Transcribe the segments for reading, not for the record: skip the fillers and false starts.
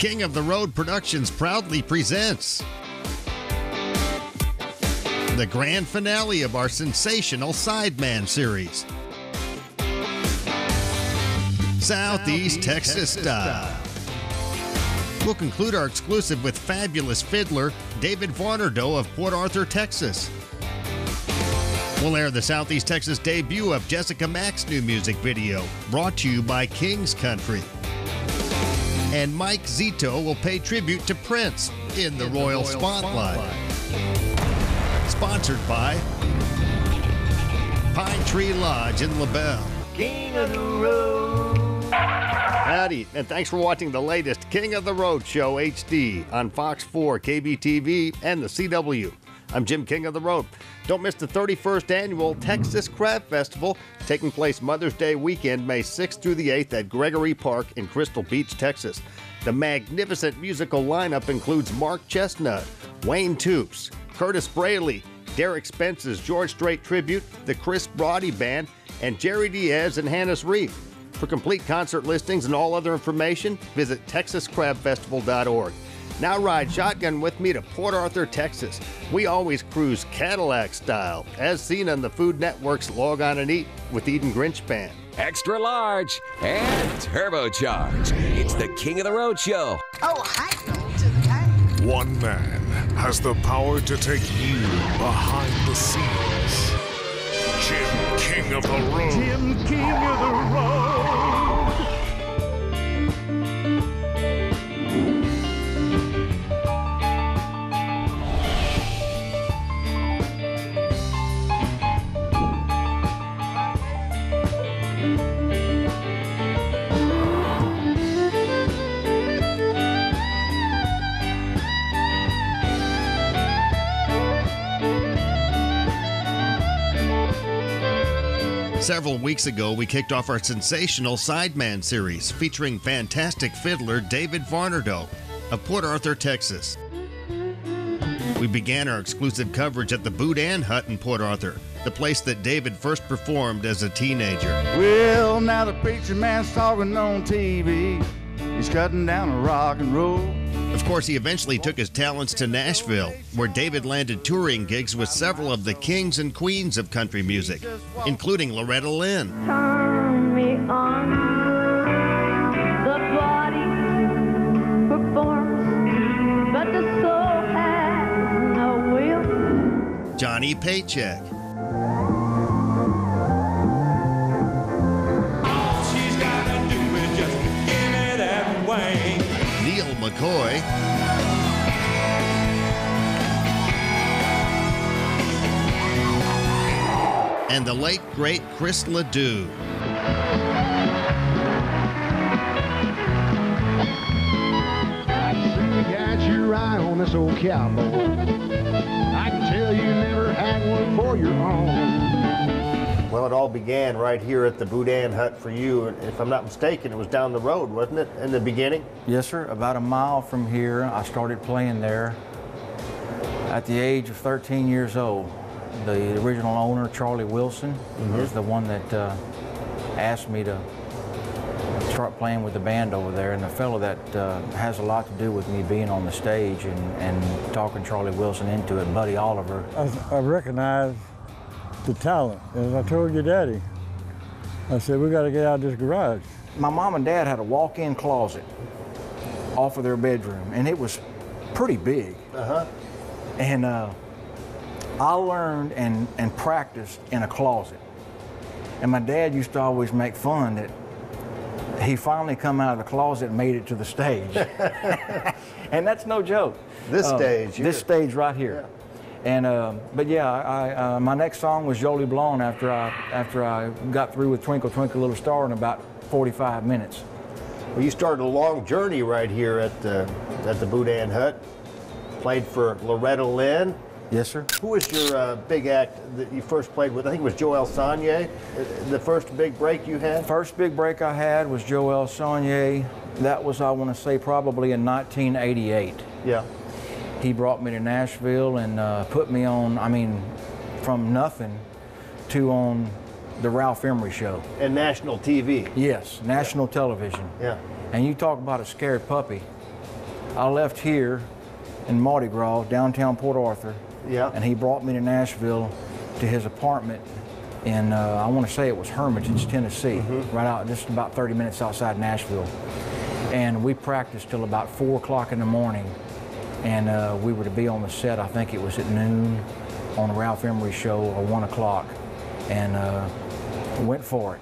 King of the Road Productions proudly presents the grand finale of our sensational Sideman series, Southeast Texas Style. We'll conclude our exclusive with fabulous fiddler David Varnado of Port Arthur, Texas. We'll air the Southeast Texas debut of Jessica Mack's new music video, brought to you by King's Country. And Mike Zito will pay tribute to Prince in the Royal Spotlight. Sponsored by Pine Tree Lodge in LaBelle. King of the Road. Howdy, and thanks for watching the latest King of the Road Show HD on Fox 4, KBTV, and The CW. I'm Jim King of the Road. Don't miss the 31st annual Texas Crab Festival, taking place Mother's Day weekend, May 6th through the 8th at Gregory Park in Crystal Beach, Texas. The magnificent musical lineup includes Mark Chesnutt, Wayne Toups, Curtis Braley, Derek Spence's George Strait tribute, the Chris Brody Band, and Jerry Diaz and Hannes Reef. For complete concert listings and all other information, visit texascrabfestival.org. Now ride shotgun with me to Port Arthur, Texas. We always cruise Cadillac style, as seen on the Food Network's Log On and Eat with Eden Grinch Band. Extra large and turbocharged. It's the King of the Road Show. Oh, I go to the night. One man has the power to take you behind the scenes. Jim King of the Road. Jim King of the Road. Several weeks ago, we kicked off our sensational Sideman series featuring fantastic fiddler David Varnado of Port Arthur, Texas. We began our exclusive coverage at the Boudin Hut in Port Arthur, the place that David first performed as a teenager. Well, now the preacher man's talking on TV. He's cutting down a rock and roll. Of course, he eventually took his talents to Nashville, where David landed touring gigs with several of the kings and queens of country music, including Loretta Lynn. Turn me on, the body performs, but the soul has no will. Johnny Paycheck. All she's gotta do is just give it that way. Neal McCoy. And the late, great Chris Ledoux. You got your eye on this old cowboy. I can tell you never had one for your own. Well, it all began right here at the Boudin Hut for you. If I'm not mistaken, it was down the road, wasn't it, in the beginning? Yes, sir. About a mile from here, I started playing there at the age of 13 years old. The original owner, Charlie Wilson, is the one that asked me to start playing with the band over there. And the fellow that has a lot to do with me being on the stage and talking Charlie Wilson into it, Buddy Oliver. I recognized the talent. As I told your daddy, I said, we got to get out of this garage. My mom and dad had a walk-in closet off of their bedroom, and it was pretty big. And I learned and practiced in a closet. And my dad used to always make fun that he finally come out of the closet and made it to the stage. And that's no joke. This stage. This stage right here. Yeah. And but yeah, I my next song was Jolie Blonde after I got through with Twinkle Twinkle Little Star in about 45 minutes. Well, you started a long journey right here at the Boudin Hut. Played for Loretta Lynn. Yes, sir. Who was your big act that you first played with? I think it was Joelle Sanye. The first big break you had? First big break I had was Joelle Sanye. That was, I want to say, probably in 1988. Yeah. He brought me to Nashville and put me on, I mean, from nothing to on the Ralph Emery Show. And national TV. Yes, national television. Yeah. And you talk about a scared puppy. I left here in Mardi Gras, downtown Port Arthur, yeah, and he brought me to Nashville to his apartment in, I want to say it was Hermitage, Tennessee, right out just about 30 minutes outside Nashville. And we practiced till about 4 o'clock in the morning, and we were to be on the set, I think it was at noon, on the Ralph Emery show, or 1 o'clock, and went for it.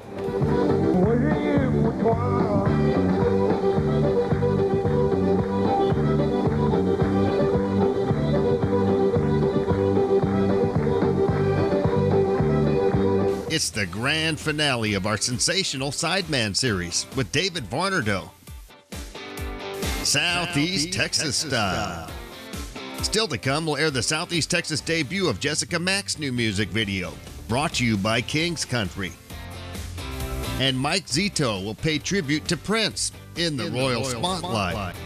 It's the grand finale of our sensational Sideman series with David Varnado. Southeast Texas Style. Still to come, we'll air the Southeast Texas debut of Jessica Mack's new music video, brought to you by King's Country. And Mike Zito will pay tribute to Prince in the Royal Spotlight.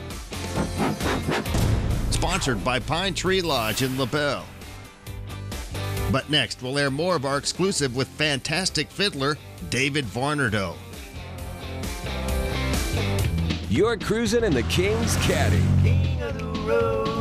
Sponsored by Pine Tree Lodge in LaBelle. But next, we'll air more of our exclusive with fantastic fiddler David Varnado. You're cruising in the King's Caddy. King of the Road.